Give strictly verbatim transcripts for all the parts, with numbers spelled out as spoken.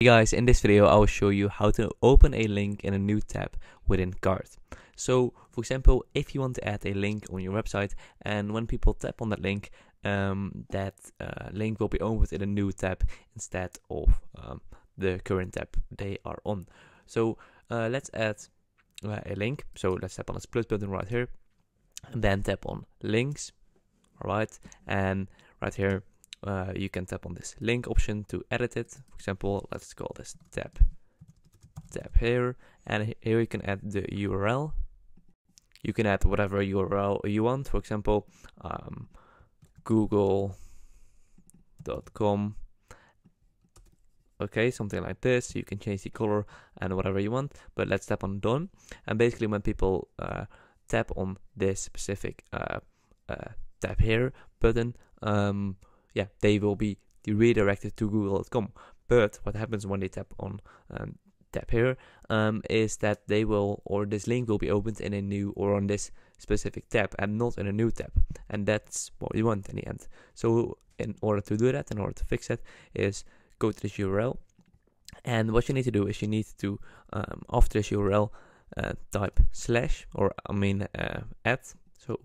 Hey guys, in this video I will show you how to open a link in a new tab within Carrd. So for example, if you want to add a link on your website and when people tap on that link, um, that uh, link will be opened in a new tab instead of um, the current tab they are on. So uh, let's add uh, a link. So let's tap on this plus button right here and then tap on links. Alright, and right here Uh, you can tap on this link option to edit it. For example, let's call this tab tab here, and here you can add the U R L. You can add whatever U R L you want. For example, um, google dot com. Okay, something like this. You can change the color and whatever you want. But let's tap on done, and basically when people uh, tap on this specific uh, uh, tab here button, um, yeah, they will be redirected to google dot com. But what happens when they tap on um, tab here um, is that they will, or this link will be opened in a new, or on this specific tab and not in a new tab. And that's what we want in the end. So in order to do that, in order to fix that, is go to this U R L. And what you need to do is you need to, um, after this U R L, uh, type slash, or I mean uh, at, so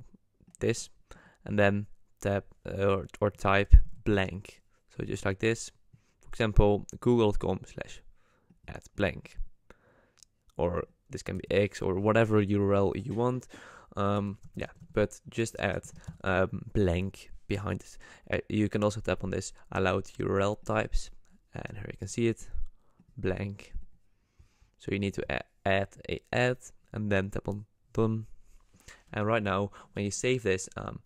this, and then tab uh, or, or type blank, so just like this. For example, google dot com slash at blank, or this can be X or whatever U R L you want. Um, yeah, but just add um, blank behind this. Uh, you can also tap on this allowed U R L types, and here you can see it, blank. So you need to add, add a add and then tap on done. And right now, when you save this, um,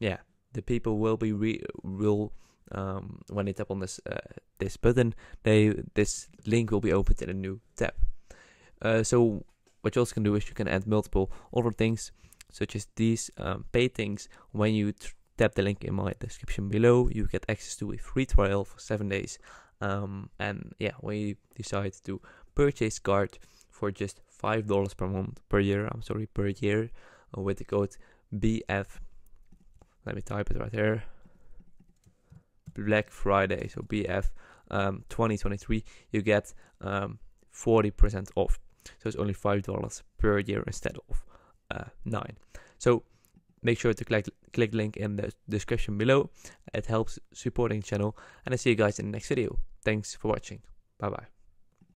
yeah. The people will be re will um, when they tap on this uh, this button, they this link will be opened in a new tab. Uh, so what you also can do is you can add multiple other things, such as these um, paid things. When you tap the link in my description below, you get access to a free trial for seven days. Um, and yeah, when you decide to purchase Carrd for just five dollars per month per year, I'm sorry per year, uh, with the code B F. Let me type it right here. Black Friday, so B F um, twenty twenty-three. You get um, forty percent off. So it's only five dollars per year instead of uh, nine. So make sure to click click link in the description below. It helps supporting the channel. And I see you guys in the next video. Thanks for watching. Bye bye.